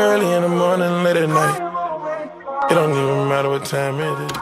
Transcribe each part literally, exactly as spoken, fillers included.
Early in the morning, late at night. It don't even matter what time it is.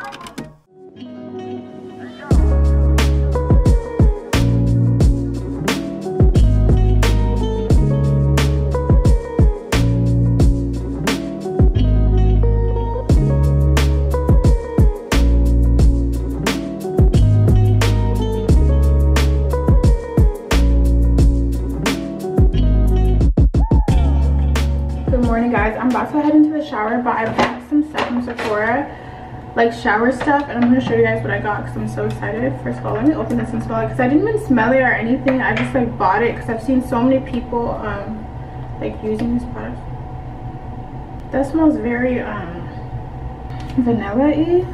Shower, but I bought some stuff from Sephora, like shower stuff, and I'm going to show you guys what I got because I'm so excited. First of all, let me open this and smell it because I didn't even smell it or anything. I just like bought it because I've seen so many people um like using this product. That smells very um vanilla-y.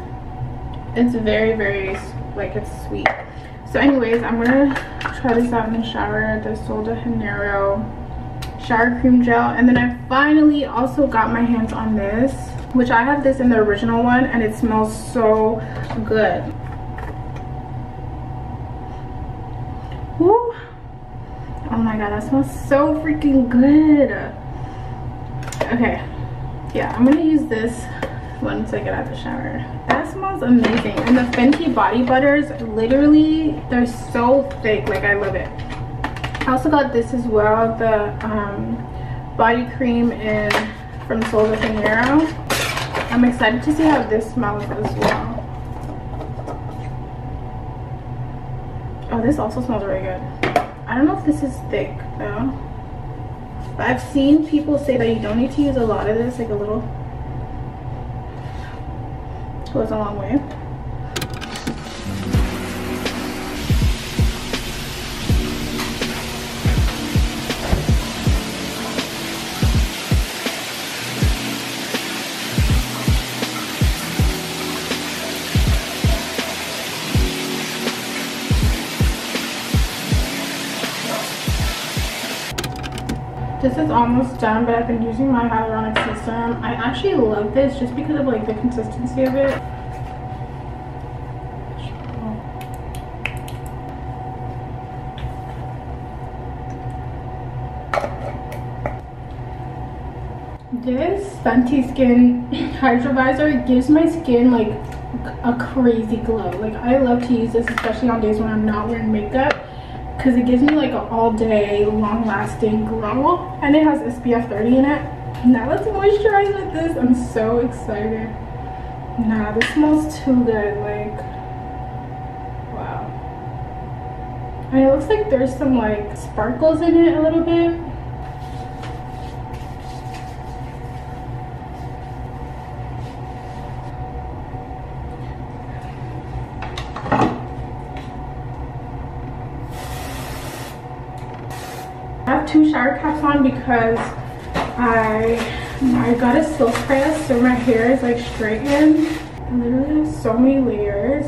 It's very very like it's sweet. So anyways, I'm gonna try this out in the shower, the Sol de Janeiro shower cream gel. And then I finally also got my hands on this, which I have this in the original one, and it smells so good. Woo. Oh my god, that smells so freaking good. Okay, yeah, I'm gonna use this once I get out of the shower. That smells amazing. And the Fenty body butters, literally they're so thick, like I love it. I also got this as well, the um, body cream in, from Sol de Janeiro. I'm excited to see how this smells as well. Oh, this also smells really good. I don't know if this is thick though. But I've seen people say that you don't need to use a lot of this, like a little. Goes a long way. This is almost done, but I've been using my hyaluronic system. I actually love this just because of like the consistency of it. This Fenty Skin Hydravizer gives my skin like a crazy glow. Like I love to use this, especially on days when I'm not wearing makeup, because it gives me like an all day long lasting glow, and it has S P F thirty in it. Now let's moisturize with this. I'm so excited. Nah, this smells too good. Like wow. I mean, it looks like there's some like sparkles in it a little bit. Two shower caps on because I I got a silk press, so my hair is like straightened. I literally have so many layers.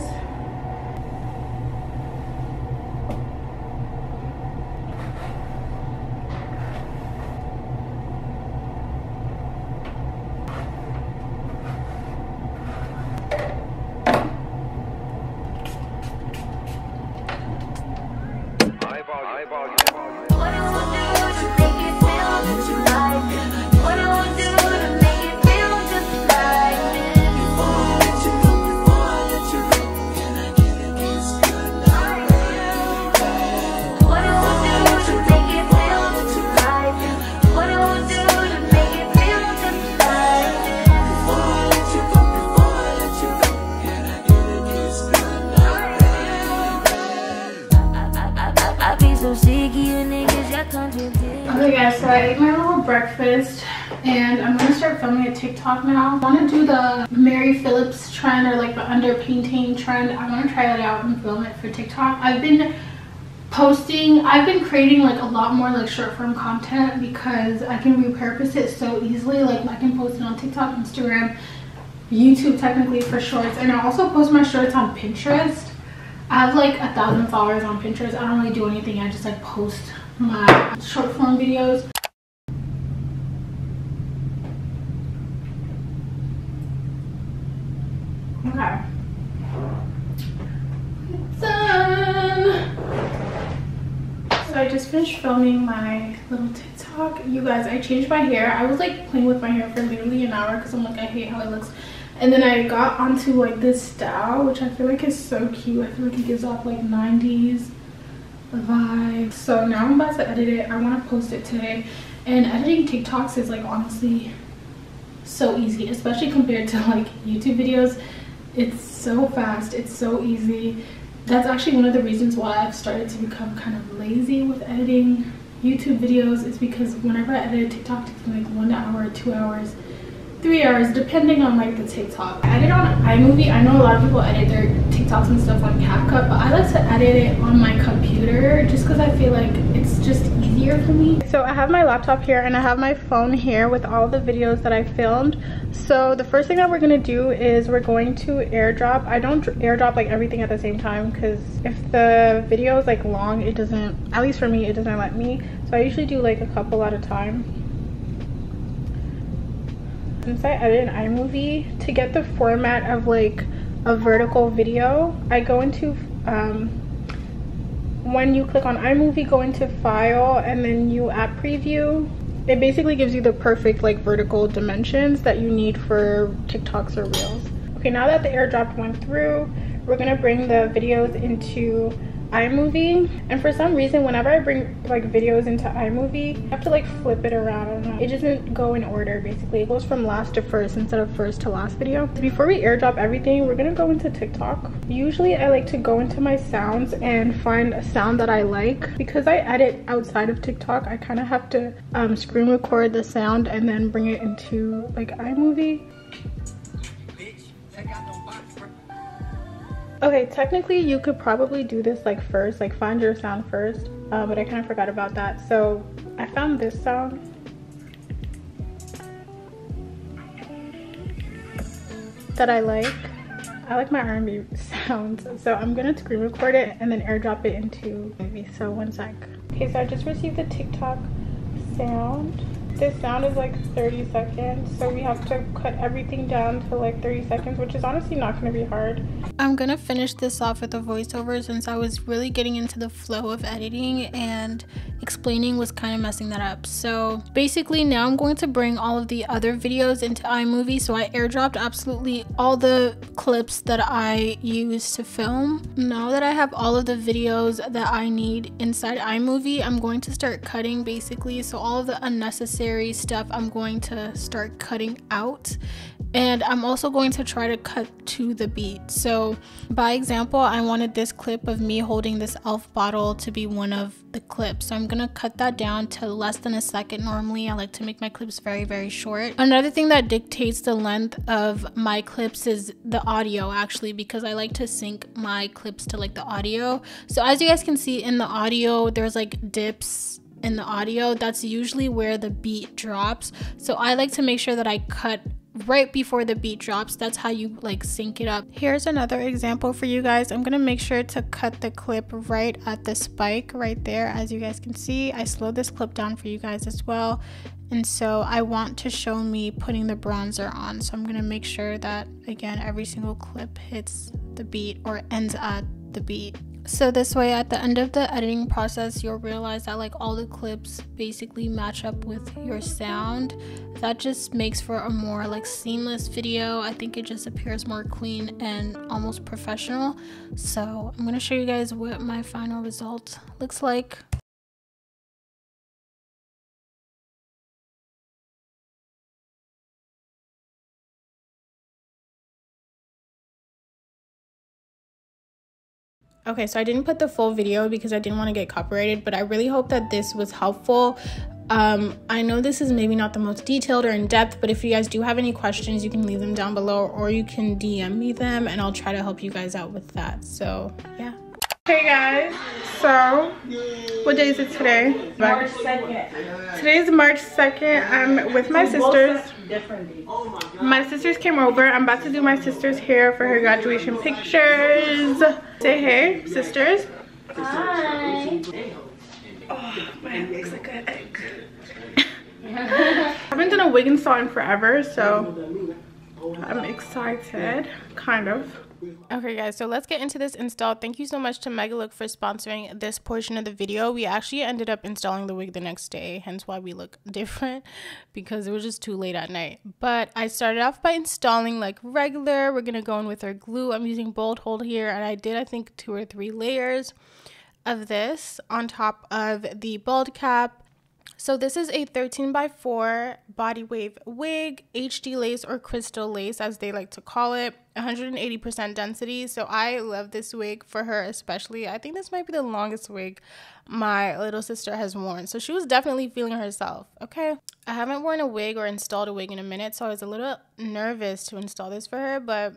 Breakfast, and I'm gonna start filming a TikTok now. I want to do the Mary Phillips trend, or like the underpainting trend. I want to try that out and film it for TikTok. I've been posting, I've been creating like a lot more like short form content because I can repurpose it so easily. Like I can post it on TikTok, Instagram, YouTube technically for shorts, and I also post my shorts on Pinterest. I have like a thousand followers on Pinterest. I don't really do anything. I just like post my short form videos. Okay. Done. So I just finished filming my little TikTok. You guys, I changed my hair. I was like playing with my hair for literally an hour because I'm like, I hate how it looks. And then I got onto like this style, which I feel like is so cute. I feel like it gives off like nineties vibe. So now I'm about to edit it. I want to post it today. And editing TikToks is like honestly so easy, especially compared to like YouTube videos. It's so fast, it's so easy. That's actually one of the reasons why I've started to become kind of lazy with editing YouTube videos, is because whenever I edit a TikTok, it's like one hour, two hours, three hours, depending on like the TikTok. I edit on iMovie. I know a lot of people edit their TikToks and stuff on CapCut, but I like to edit it on my computer just because I feel like it's just easier for me. So I have my laptop here and I have my phone here with all the videos that I filmed. So the first thing that we're gonna do is we're going to airdrop. I don't airdrop like everything at the same time because if the video is like long, it doesn't, at least for me, it doesn't let me. So I usually do like a couple at a time. Since I edit an iMovie, to get the format of like a vertical video, I go into, um, when you click on iMovie, go into File and then you app preview. It basically gives you the perfect like vertical dimensions that you need for TikToks or Reels. Okay, now that the airdrop went through, we're gonna bring the videos into iMovie. And for some reason, whenever I bring like videos into iMovie, I have to like flip it around. I don't know. It doesn't go in order basically. It goes from last to first instead of first to last video. Before we airdrop everything, we're gonna go into TikTok. Usually I like to go into my sounds and find a sound that I like. Because I edit outside of TikTok, I kind of have to um, screen record the sound and then bring it into like iMovie. Okay, technically you could probably do this like first, like find your sound first, uh, but I kind of forgot about that. So I found this sound. That I like. I like my R and B sounds. So I'm gonna screen record it and then airdrop it into movie. So one sec. Okay, so I just received the TikTok sound. This sound is like thirty seconds, so we have to cut everything down to like thirty seconds, which is honestly not going to be hard. I'm gonna finish this off with a voiceover since I was really getting into the flow of editing and explaining was kind of messing that up. So basically now I'm going to bring all of the other videos into iMovie. So I airdropped absolutely all the clips that I used to film. Now that I have all of the videos that I need inside iMovie, I'm going to start cutting basically. So all of the unnecessary stuff I'm going to start cutting out, and I'm also going to try to cut to the beat. So by example, I wanted this clip of me holding this e l f bottle to be one of the clips, so I'm gonna cut that down to less than a second. Normally I like to make my clips very very short. Another thing that dictates the length of my clips is the audio, actually, because I like to sync my clips to like the audio. So as you guys can see in the audio, there's like dips in the audio. That's usually where the beat drops, so I like to make sure that I cut right before the beat drops. That's how you like sync it up. Here's another example for you guys. I'm gonna make sure to cut the clip right at the spike right there. As you guys can see, I slowed this clip down for you guys as well, and so I want to show me putting the bronzer on, so I'm gonna make sure that again every single clip hits the beat or ends at the beat. So this way at the end of the editing process, you'll realize that like all the clips basically match up with your sound. That just makes for a more like seamless video. I think it just appears more clean and almost professional. So I'm gonna show you guys what my final result looks like. Okay, so I didn't put the full video because I didn't want to get copyrighted, but I really hope that this was helpful. Um, I know this is maybe not the most detailed or in-depth, but if you guys do have any questions, you can leave them down below or you can D M me them and I'll try to help you guys out with that. So, yeah. Hey guys, so what day is it today? March second. Today's March second. I'm with my sisters. My sisters came over. I'm about to do my sister's hair for her graduation pictures. Say hey, sisters. Hi. Oh, my hair looks like an egg. I haven't done a wig and saw in forever, so I'm excited, kind of. Okay, guys, so let's get into this install. Thank you so much to Megalook for sponsoring this portion of the video. We actually ended up installing the wig the next day, hence why we look different, because it was just too late at night. But I started off by installing like regular. We're gonna go in with our glue. I'm using bold hold here, and I did I think two or three layers of this on top of the bald cap. So this is a thirteen by four body wave wig, H D lace or crystal lace as they like to call it, one hundred eighty percent density. So I love this wig for her especially. I think this might be the longest wig my little sister has worn. So she was definitely feeling herself, okay? I haven't worn a wig or installed a wig in a minute, so I was a little nervous to install this for her, but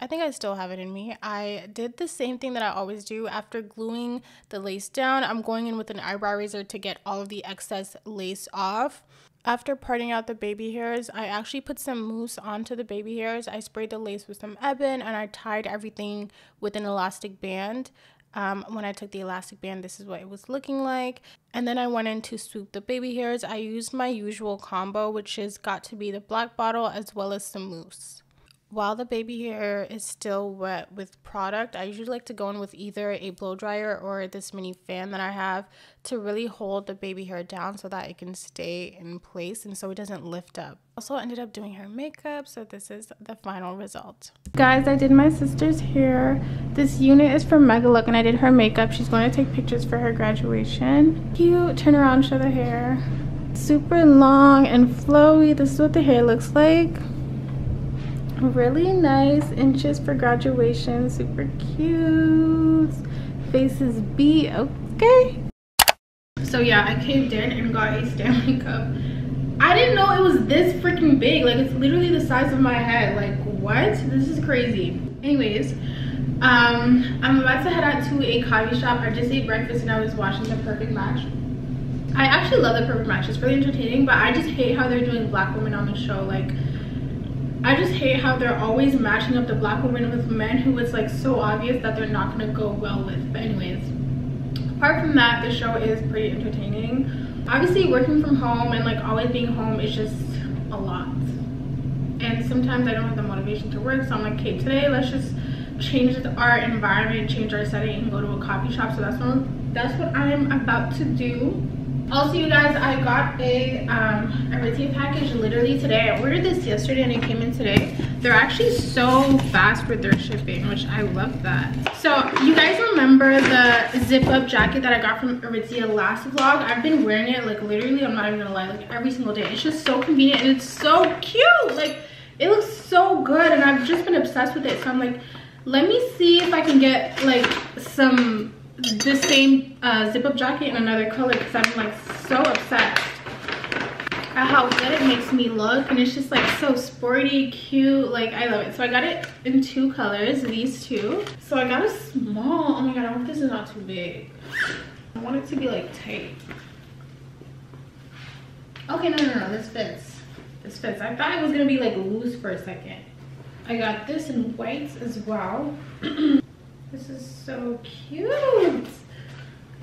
I think I still have it in me. I did the same thing that I always do. After gluing the lace down, I'm going in with an eyebrow razor to get all of the excess lace off. After parting out the baby hairs, I actually put some mousse onto the baby hairs. I sprayed the lace with some Ebon and I tied everything with an elastic band. Um, when I took the elastic band, this is what it was looking like. And then I went in to swoop the baby hairs. I used my usual combo, which has got to be the black bottle as well as some mousse. While the baby hair is still wet with product, I usually like to go in with either a blow dryer or this mini fan that I have to really hold the baby hair down so that it can stay in place and so it doesn't lift up. Also ended up doing her makeup, so this is the final result. Guys, I did my sister's hair. This unit is from Megalook and I did her makeup. She's going to take pictures for her graduation. Cute, turn around, show the hair. Super long and flowy. This is what the hair looks like. Really nice, inches for graduation, super cute. Face is beat, okay. So yeah, I caved in and got a Stanley Cup. I didn't know it was this freaking big. Like, it's literally the size of my head. Like, what? This is crazy. Anyways, um, I'm about to head out to a coffee shop. I just ate breakfast and I was watching The Perfect Match. I actually love The Perfect Match. It's really entertaining, but I just hate how they're doing black women on the show. Like, I just hate how they're always matching up the black women with men who it's like so obvious that they're not gonna go well with. But anyways, apart from that, the show is pretty entertaining. Obviously working from home and like always being home is just a lot. And sometimes I don't have the motivation to work, so I'm like, okay, today let's just change our environment, change our setting and go to a coffee shop. So that's what, that's what I'm about to do. Also, you guys, I got a um, Aritzia package literally today. I ordered this yesterday and it came in today. They're actually so fast with their shipping, which I love that. So you guys remember the zip-up jacket that I got from Aritzia last vlog? I've been wearing it like literally, I'm not even gonna lie, like every single day. It's just so convenient and it's so cute. Like, it looks so good and I've just been obsessed with it. So I'm like, let me see if I can get like some... the same uh, zip-up jacket in another color because I'm like so obsessed at how good it makes me look, and it's just like so sporty, cute, like I love it. So I got it in two colors, these two. So I got a small. Oh my god, I hope this is not too big. I want it to be like tight. Okay, no, no, no, this fits. This fits. I thought it was gonna be like loose for a second. I got this in whites as well. This is so cute.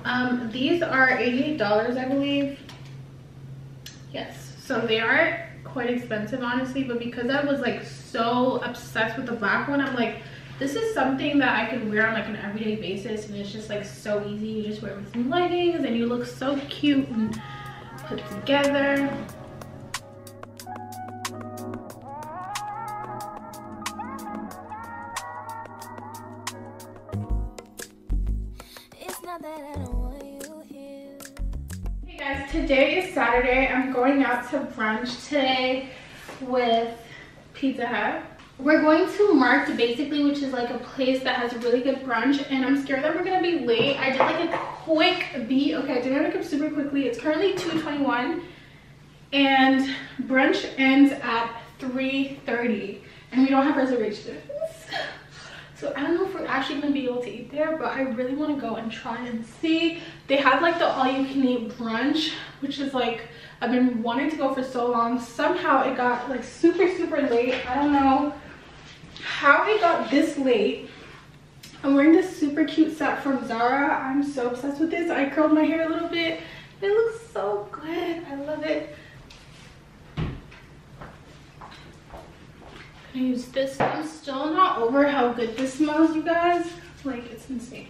Um, these are eighty-eight dollars, I believe. Yes, so they are quite expensive, honestly, but because I was like so obsessed with the black one, I'm like, this is something that I could wear on like an everyday basis, and it's just like so easy. You just wear it with some leggings, and you look so cute and put together. Today is Saturday. I'm going out to brunch today with Pizza Hut. We're going to Marked basically, which is like a place that has really good brunch, and I'm scared that we're gonna be late. I did like a quick beat. Okay, I did my makeup super quickly. It's currently two twenty-one and brunch ends at three thirty and we don't have reservations. So I don't know if we're actually going to be able to eat there, but I really want to go and try and see. They have like the all-you-can-eat brunch, which is like, I've been wanting to go for so long. Somehow it got like super, super late. I don't know how it got this late. I'm wearing this super cute set from Zara. I'm so obsessed with this. I curled my hair a little bit. It looks so good. I love it. I use this. I'm still not over how good this smells, you guys. Like, it's insane.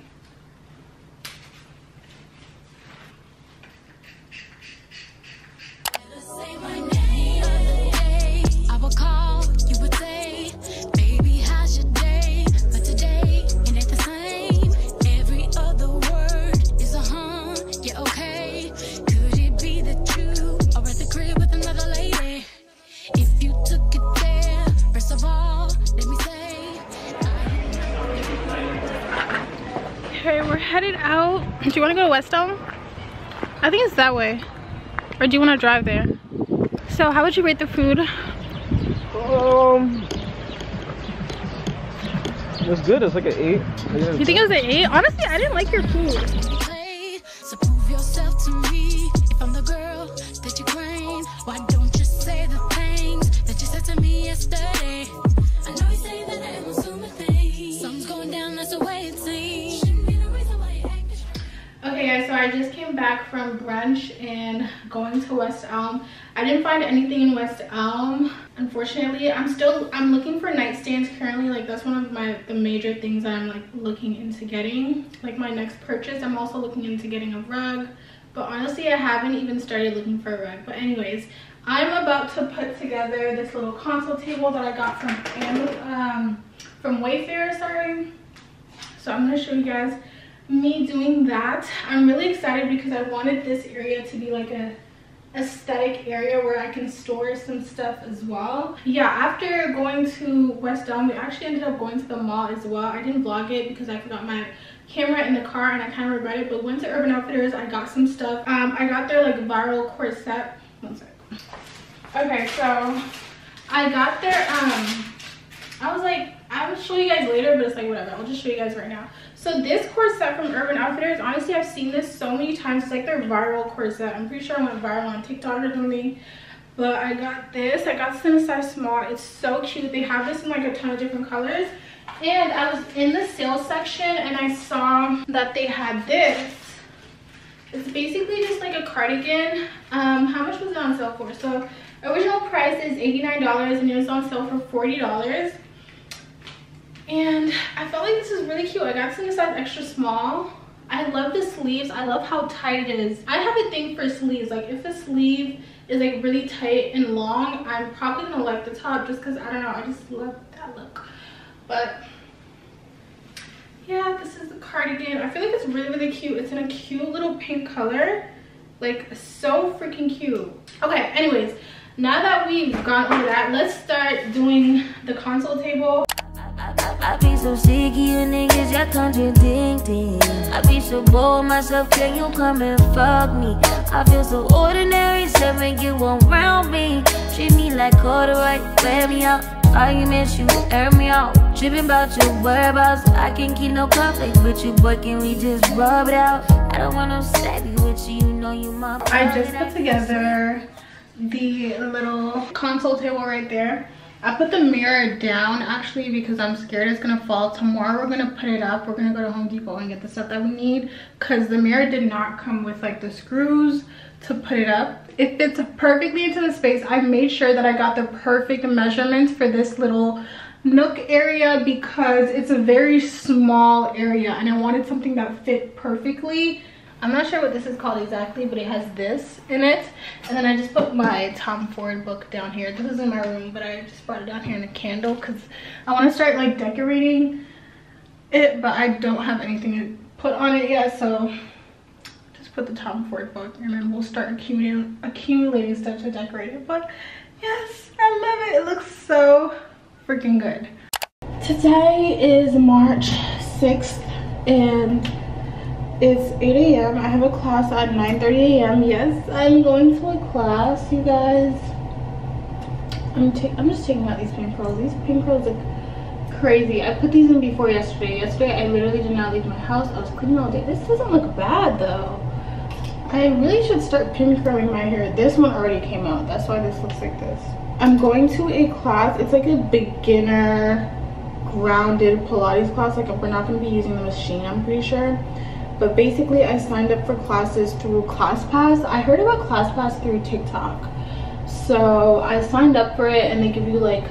Headed out. Do you want to go to West Elm? I think it's that way. Or do you want to drive there? So how would you rate the food? Um, it was good. It's like an eight. It you think it was an eight? Honestly, I didn't like your food. So prove yourself to me. If I'm the girl that you claim, why don't you say the things that you said to me yesterday? I know you say that I was so thing. Something's going down, that's the way it seems. Okay guys, so I just came back from brunch and going to West Elm. I didn't find anything in West Elm, unfortunately. I'm still, I'm looking for nightstands currently. Like, that's one of my, the major things that I'm like looking into getting. Like my next purchase, I'm also looking into getting a rug. But honestly, I haven't even started looking for a rug. But anyways, I'm about to put together this little console table that I got from, um, from Wayfair, sorry. So I'm gonna show you guys me doing that. I'm really excited because I wanted this area to be like a aesthetic area where I can store some stuff as well. Yeah, after going to West Elm, we actually ended up going to the mall as well. I didn't vlog it because I forgot my camera in the car and I kind of regret it, but went to Urban Outfitters. I got some stuff. Um, I got their like viral corset. One sec. Okay, so I got their, um, I was like, I will show you guys later, but it's like whatever. I'll just show you guys right now. So this corset from Urban Outfitters, honestly, I've seen this so many times. It's like their viral corset. I'm pretty sure I went viral on TikTok or something. But I got this. I got this in a size small. It's so cute. They have this in like a ton of different colors. And I was in the sales section and I saw that they had this. It's basically just like a cardigan. Um, how much was it on sale for? So original price is eighty-nine dollars and it was on sale for forty dollars. And I felt like this is really cute. I got this in a size extra small. I love the sleeves. I love how tight it is. I have a thing for sleeves. Like, if a sleeve is like really tight and long, I'm probably gonna like the top just because, I don't know, I just love that look. But yeah, this is the cardigan. I feel like it's really, really cute. It's in a cute little pink color. Like, so freaking cute. Okay, anyways, now that we've gone over that, let's start doing the console table. I be so sick of you niggas, y'all contradicting. I be so bold myself, can you come and fuck me? I feel so ordinary, serving you around me. Treat me like corduroy, wear me out. Arguments, you air me out. Tripping about your whereabouts, I can't keep no conflict with you, but can we just rub it out? I don't want no savvy with you, you know you my favorite. I just put together the little console table right there. I put the mirror down actually because I'm scared it's gonna fall. Tomorrow we're gonna put it up. We're gonna go to Home Depot and get the stuff that we need because the mirror did not come with like the screws to put it up. It fits perfectly into the space. I made sure that I got the perfect measurements for this little nook area because it's a very small area and I wanted something that fit perfectly. I'm not sure what this is called exactly, but it has this in it. And then I just put my Tom Ford book down here. This is in my room, but I just brought it down here in a candle because I want to start like decorating it, but I don't have anything to put on it yet. So just put the Tom Ford book and then we'll start accumulating, accumulating stuff to decorate it. But yes, I love it. It looks so freaking good. Today is March sixth and it's eight A M I have a class at nine thirty A M Yes, I'm going to a class, you guys. I'm taking. I'm just taking out these pink pearls. These pink pearls look crazy. I put these in before yesterday. Yesterday, I literally did not leave my house. I was cleaning all day. This doesn't look bad, though. I really should start pin curling my hair. This one already came out. That's why this looks like this. I'm going to a class. It's like a beginner grounded Pilates class. Like, we're not going to be using the machine, I'm pretty sure. But basically, I signed up for classes through ClassPass. I heard about ClassPass through TikTok. So I signed up for it and they give you like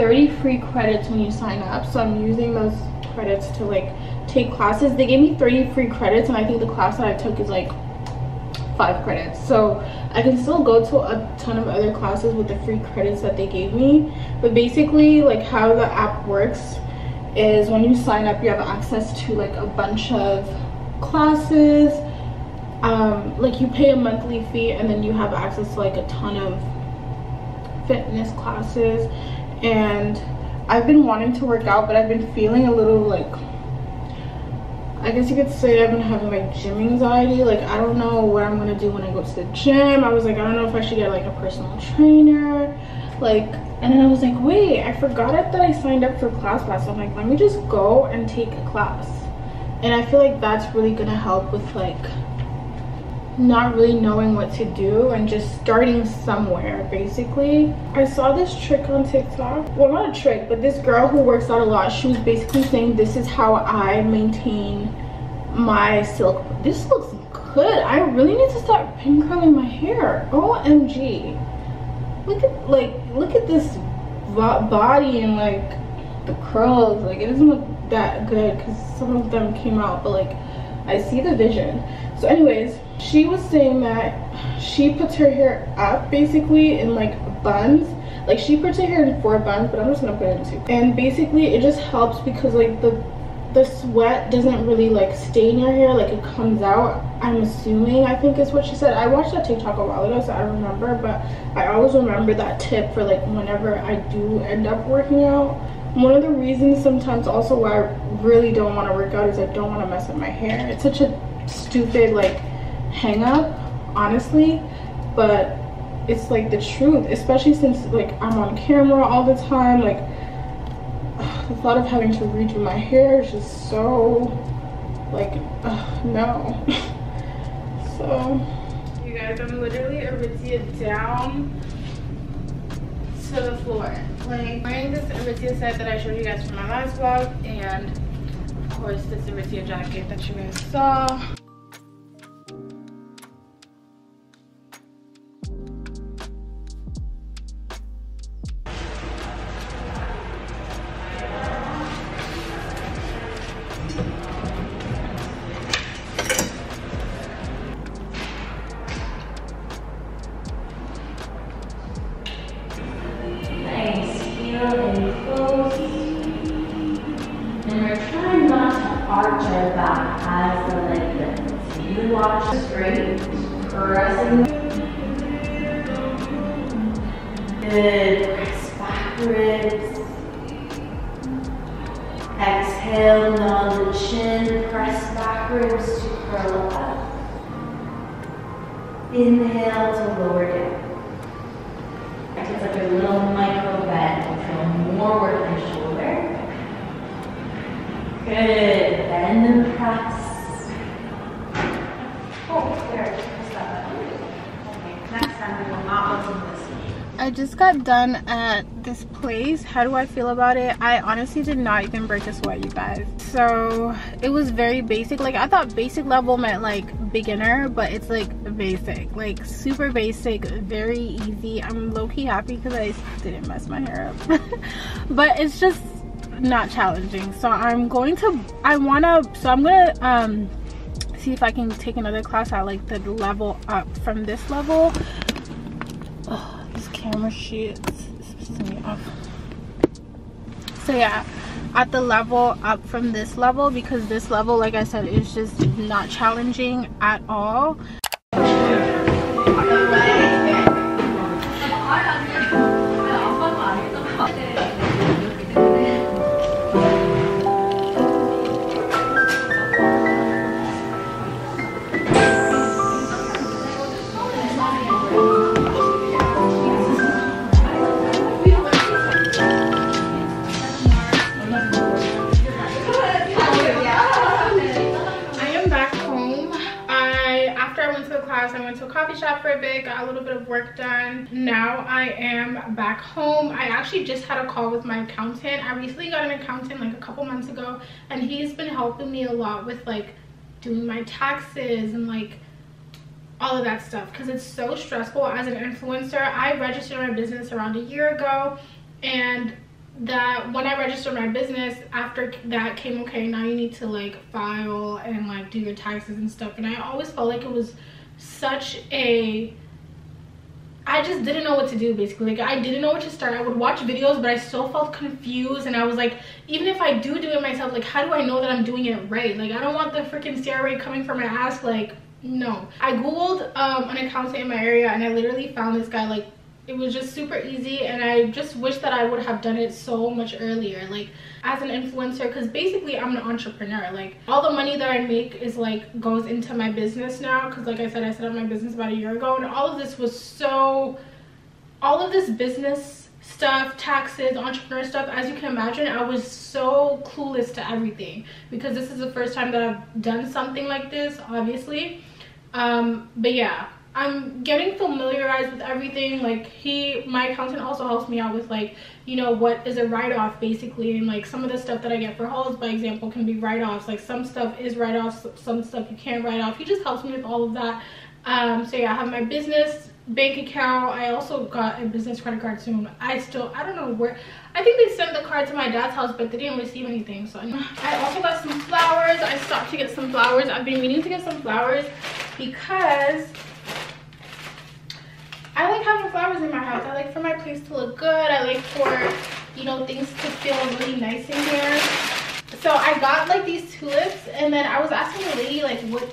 thirty free credits when you sign up, so I'm using those credits to like take classes. They gave me thirty free credits, and I think the class that I took is like five credits, so I can still go to a ton of other classes with the free credits that they gave me. But basically, like, how the app works is when you sign up, you have access to like a bunch of classes. Um like, you pay a monthly fee, and then you have access to like a ton of fitness classes. And I've been wanting to work out, but I've been feeling a little, like, I guess you could say I've been having like gym anxiety. Like, I don't know what I'm gonna do when I go to the gym. I was like, I don't know if I should get like a personal trainer, like. And then I was like, wait, I forgot that I signed up for ClassPass, so I'm like, let me just go and take a class. And I feel like that's really gonna help with like not really knowing what to do and just starting somewhere. Basically, I saw this trick on TikTok, well, not a trick, but this girl who works out a lot, she was basically saying, this is how I maintain my silk. This looks good. I really need to start pin curling my hair. O M G, look at like look at this body and like the curls. Like, it doesn't look that good because some of them came out, but like I see the vision. So anyways, she was saying that she puts her hair up basically in like buns. Like, she puts her hair in four buns, but I'm just gonna put it in two. And basically it just helps because like the the sweat doesn't really like stain your hair, like it comes out, I'm assuming, I think is what she said. I watched that TikTok a while ago, so I remember, but I always remember that tip for like whenever I do end up working out. One of the reasons sometimes also why I really don't want to work out is I don't want to mess up my hair. It's such a stupid like hang up, honestly, but it's like the truth, especially since like I'm on camera all the time. Like, ugh, the thought of having to redo my hair is just so like, ugh, no. So you guys, I'm literally Aritzia down to the floor. Like, wearing this Aritzia set that I showed you guys from my last vlog, and of course this Aritzia jacket that you guys saw. I just got done at this place. How do I feel about it? I honestly did not even break a sweat, you guys. So it was very basic. Like, I thought basic level meant like beginner, but it's like basic, like super basic, very easy. I'm low-key happy because I didn't mess my hair up. But it's just not challenging. So I'm going to, I wanna, so I'm gonna um, see if I can take another class at like the level up from this level. Ugh. Camera shit, it's pissing me off. So yeah, at the level up from this level, because this level, like I said, is just not challenging at all. Work done. Now I am back home. I actually just had a call with my accountant. I recently got an accountant like a couple months ago, and he's been helping me a lot with like doing my taxes and like all of that stuff, because it's so stressful as an influencer. I registered my business around a year ago, and that when I registered my business, after that came, okay, now you need to like file and like do your taxes and stuff. And I always felt like it was such a, I just didn't know what to do basically. Like, I didn't know where to start. I would watch videos, but I still felt confused. And I was like, even if I do do it myself, like, how do I know that I'm doing it right? Like, I don't want the freaking C R A coming from my ass. Like, no. I Googled um, an accountant in my area, and I literally found this guy. Like, it was just super easy, and I just wish that I would have done it so much earlier, like as an influencer, because basically I'm an entrepreneur. Like, all the money that I make is like goes into my business now, because like I said, I set up my business about a year ago, and all of this was so, all of this business stuff, taxes, entrepreneur stuff, as you can imagine, I was so clueless to everything, because this is the first time that I've done something like this, obviously. Um but yeah, I'm getting familiarized with everything. Like, he, my accountant also helps me out with, like, you know, what is a write-off basically, and like some of the stuff that I get for hauls, by example, can be write-offs. Like, some stuff is write-offs, some stuff you can't write off. He just helps me with all of that. Um so yeah, I have my business bank account. I also got a business credit card soon. I still, I don't know where, I think they sent the card to my dad's house, but they didn't receive anything. So I also got some flowers. I stopped to get some flowers. I've been meaning to get some flowers because I like having flowers in my house. I like for my place to look good. I like for, you know, things to feel really nice in here. So I got like these tulips, and then I was asking the lady like what,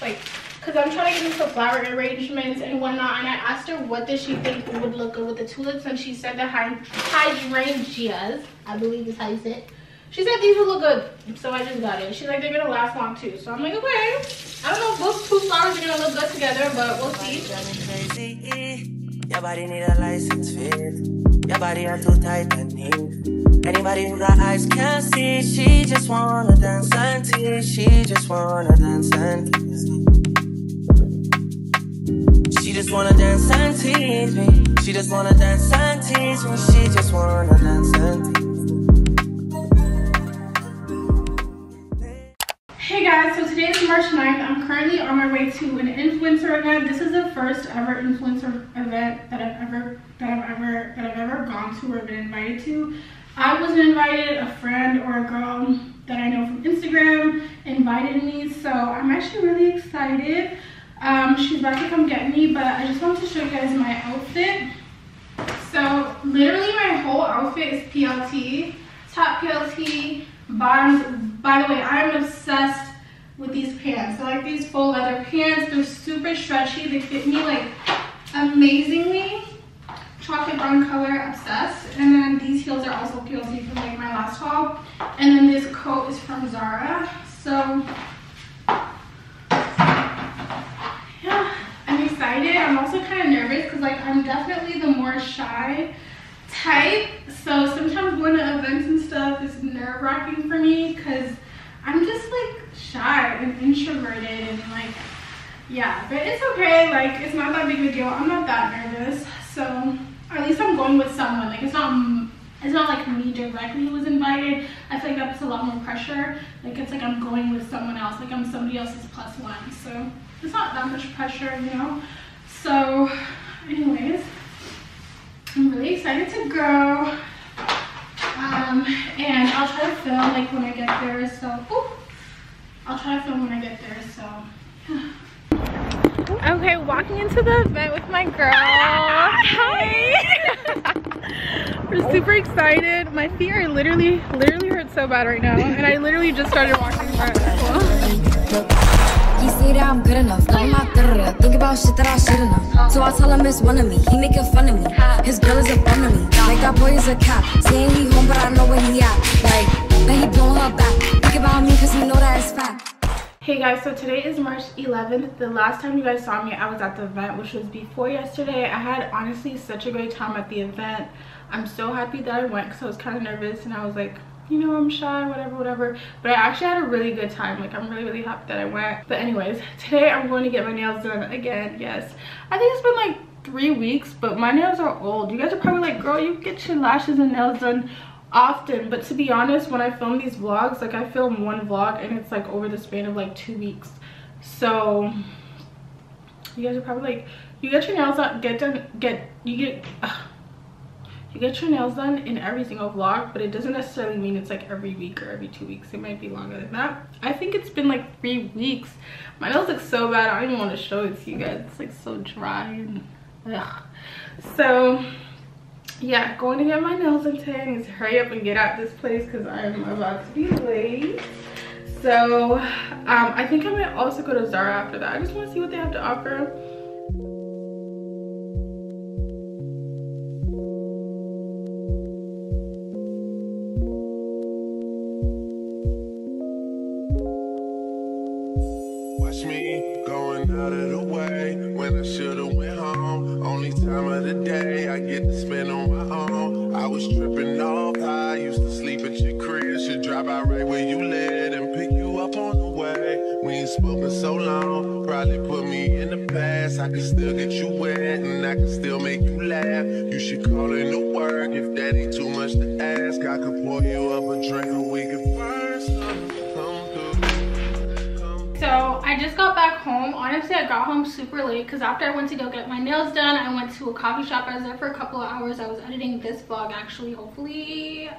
like, because I'm trying to get into flower arrangements and whatnot, and I asked her what did she think would look good with the tulips, and she said the hydrangeas, I believe is how you say it. She said these would look good, so I just got it. She's like, they're gonna last long too. So I'm like, okay. I don't know if those two flowers are gonna look good together, but we'll see. Your body need a license fit. Your body are too tight and neat. Anybody who got eyes can see. She just wanna dance and tease. She just wanna dance and tease. She just wanna dance and tease me. She just wanna dance and tease me. She just wanna dance and tease. Hey guys, so today is March ninth. I'm currently on my way to an influencer event. This is the first ever influencer event that I've ever that I've ever that I've ever gone to or been invited to. I wasn't invited. A friend or a girl that I know from Instagram invited me, so I'm actually really excited. Um, she's about to come get me, but I just wanted to show you guys my outfit. So literally my whole outfit is P L T, top P L T, bottoms. By the way, I'm obsessed with these pants. I like these full leather pants. They're super stretchy. They fit me like amazingly. Chocolate brown color, obsessed. And then these heels are also P L T from like my last haul. And then this coat is from Zara. So yeah, I'm excited. I'm also kind of nervous because like I'm definitely the more shy type, so sometimes going to events and stuff is nerve-wracking for me because I'm just like shy and introverted and like, yeah, but it's okay. Like, it's not that big of a deal. I'm not that nervous, so at least I'm going with someone. Like, it's not it's not like me directly was invited. I feel like that's a lot more pressure. Like, it's like I'm going with someone else, like I'm somebody else's plus one, so it's not that much pressure, you know. So anyways, I'm really excited to go, um, and I'll try to film like when I get there, so, ooh, I'll try to film when I get there, so. Okay, walking into the event with my girl. Hi! We're super excited. My feet are literally, literally hurt so bad right now, and I literally just started walking around school. He say that I'm good enough, no I'm not good enough. Think about shit that I shouldn't know. So I tell him it's one of me, he making fun of me. His girl is a fun of me, like that boy is a cop. Saying he home but I know where he at. Like, now he blowing her back. Think about me cause he know that it's fact. Hey guys, so today is March eleventh. The last time you guys saw me, I was at the event, which was before yesterday. I had honestly such a great time at the event. I'm so happy that I went because I was kind of nervous and I was like, you know, I'm shy, whatever, whatever. But I actually had a really good time. Like, I'm really, really happy that I went. But anyways, today I'm going to get my nails done again. Yes. I think it's been like three weeks, but my nails are old. You guys are probably like, girl, you get your lashes and nails done often. But to be honest, when I film these vlogs, like I film one vlog and it's like over the span of like two weeks. So you guys are probably like, you get your nails done, get done, get, you get, ugh. you get your nails done in every single vlog, but it doesn't necessarily mean it's like every week or every two weeks. It might be longer than that. I think it's been like three weeks. My nails look so bad, I don't even want to show it to you guys. It's like so dry and ugh. So yeah, going to get my nails done today. I need to hurry up and get out this place because I'm about to be late. So um, I think I might also go to Zara after that. I just want to see what they have to offer. Honestly, I got home super late because after I went to go get my nails done, I went to a coffee shop. I was there for a couple of hours. I was editing this vlog, actually. Hopefully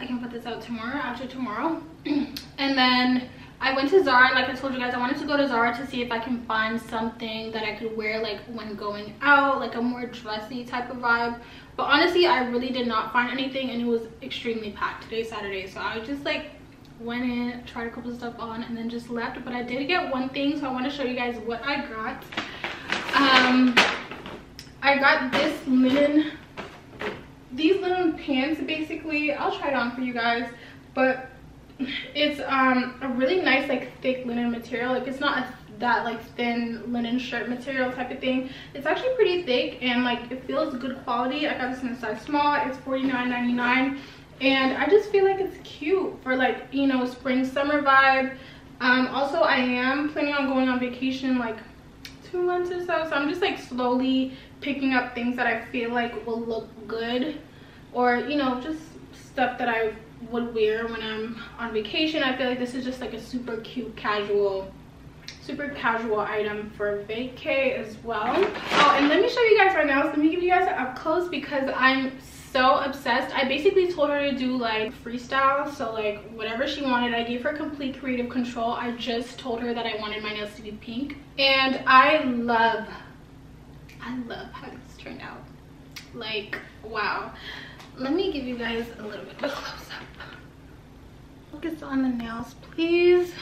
I can put this out tomorrow, after tomorrow. And then I went to Zara. Like I told you guys, I wanted to go to Zara to see if I can find something that I could wear like when going out, like a more dressy type of vibe. But honestly, I really did not find anything, and it was extremely packed today, Saturday. So I was just like, went in, tried a couple of stuff on, and then just left. But I did get one thing, so I want to show you guys what I got. um I got this linen these linen pants. Basically, I'll try it on for you guys, but it's um a really nice like thick linen material. Like, it's not a, that like thin linen shirt material type of thing. It's actually pretty thick, and like it feels good quality. I got this in a size small. It's forty-nine ninety-nine. And I just feel like it's cute for like, you know, spring summer vibe. Um also, I am planning on going on vacation like two months or so, so I'm just like slowly picking up things that I feel like will look good, or you know, just stuff that I would wear when I'm on vacation. I feel like this is just like a super cute casual super casual item for vacay as well. Oh, and let me show you guys right now. So let me give you guys an up close because I'm so obsessed. I basically told her to do like freestyle, so like whatever she wanted. I gave her complete creative control. I just told her that I wanted my nails to be pink, and I love I love how this turned out. Like, wow. Let me give you guys a little bit of a close-up. Focus on the nails, please.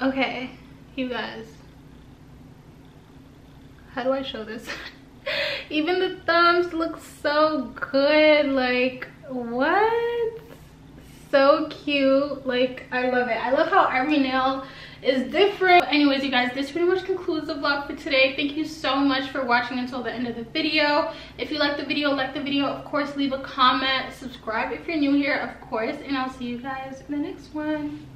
Okay, you guys, how do I show this? Even the thumbs look so good. Like, what? So cute. Like, I love it. I love how every nail is different. But anyways, you guys, this pretty much concludes the vlog for today. Thank you so much for watching until the end of the video. If you like the video, like the video. Of course, leave a comment. Subscribe if you're new here, of course. And I'll see you guys in the next one.